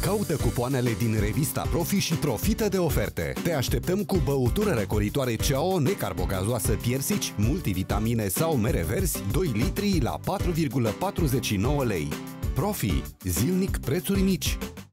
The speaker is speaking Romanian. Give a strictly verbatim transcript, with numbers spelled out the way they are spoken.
Caută cupoanele din revista Profi și profită de oferte. Te așteptăm cu băutură răcoritoare Ciao necarbogazoasă piersici, multivitamine sau mere verzi, doi litri la patru virgulă patruzeci și nouă lei. Profi. Zilnic prețuri mici.